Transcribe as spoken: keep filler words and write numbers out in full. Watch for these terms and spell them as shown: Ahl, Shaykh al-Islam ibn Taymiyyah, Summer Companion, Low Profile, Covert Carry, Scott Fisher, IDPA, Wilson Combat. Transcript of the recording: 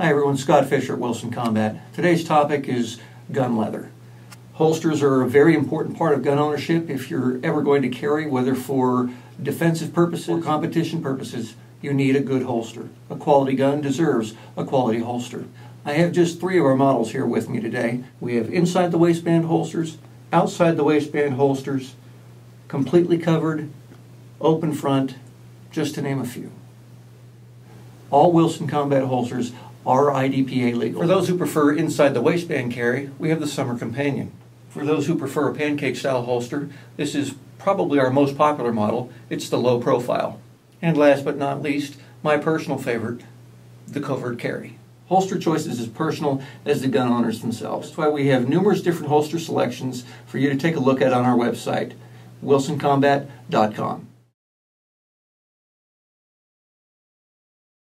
Hi everyone, Scott Fisher at Wilson Combat. Today's topic is gun leather. Holsters are a very important part of gun ownership. If you're ever going to carry, whether for defensive purposes or competition purposes, you need a good holster. A quality gun deserves a quality holster. I have just three of our models here with me today. We have inside the waistband holsters, outside the waistband holsters, completely covered, open front, just to name a few. All Wilson Combat holsters are I D P A legal. For those who prefer inside the waistband carry, we have the Summer Companion. For those who prefer a pancake style holster, this is probably our most popular model. It's the Low Profile. And last but not least, my personal favorite, the Covert Carry. Holster choice is as personal as the gun owners themselves. That's why we have numerous different holster selections for you to take a look at on our website, wilson combat dot com.